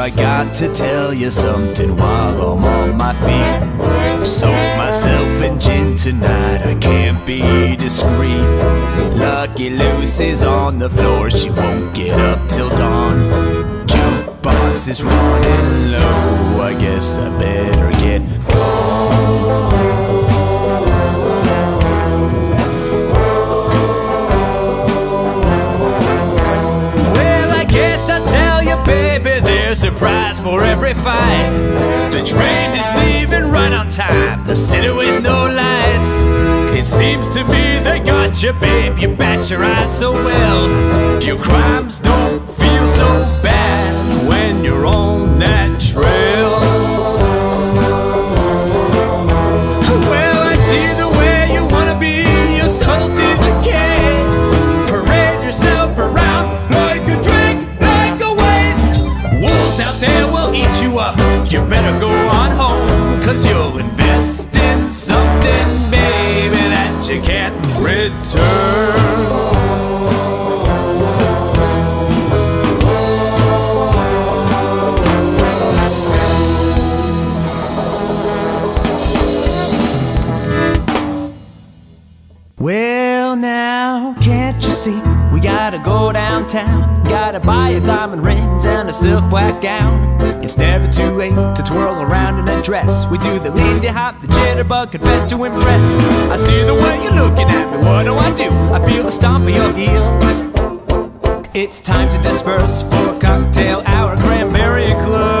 I got to tell you something while I'm on my feet. Soak myself in gin tonight, I can't be discreet. Lucky Lucy's on the floor, she won't get up till dawn. Jukebox is running low, I guess I better get gone. There's a prize for every fight. The train is leaving right on time, the city with no lights. It seems to me they got you, babe, you bat your eyes so well. Your crimes don't feel so bad when you're on that trail. Well, I see the way you wanna be, your subtlety's the case. Parade yourself around like a drink, like a waste. Wolves out there will eat you up, you better go on home, 'cause you'll invest in something, baby, that you can't return. Well now, can't you see, we gotta go downtown, gotta buy a diamond rings and a silk black gown. It's never too late to twirl around in a dress. We do the lean to hop, the jitterbug, confess to impress. I see the way you're looking at me, what do? I feel the stomp of your heels. It's time to disperse for cocktail hour, cranberry club.